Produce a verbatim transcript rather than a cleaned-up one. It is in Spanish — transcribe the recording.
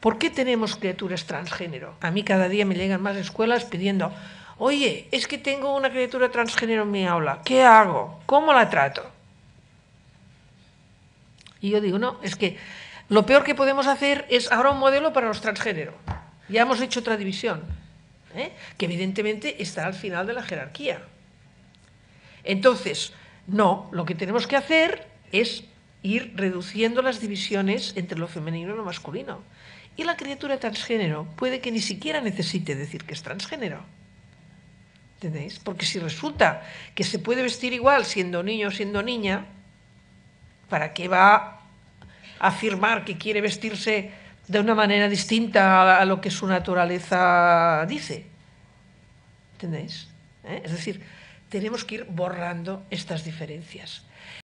¿Por qué tenemos criaturas transgénero? A mí cada día me llegan más escuelas pidiendo, oye, es que tengo una criatura transgénero en mi aula, ¿qué hago? ¿Cómo la trato? Y yo digo, no, es que lo peor que podemos hacer es ahora un modelo para los transgénero. Ya hemos hecho otra división, ¿eh? Que evidentemente está al final de la jerarquía. Entonces, no, lo que tenemos que hacer es ir reduciendo las divisiones entre lo femenino y lo masculino. Y la criatura transgénero puede que ni siquiera necesite decir que es transgénero. ¿Entendéis? Porque si resulta que se puede vestir igual siendo niño o siendo niña, ¿para qué va a afirmar que quiere vestirse de una manera distinta a lo que su naturaleza dice? ¿Entendéis? ¿Eh? Es decir, tenemos que ir borrando estas diferencias.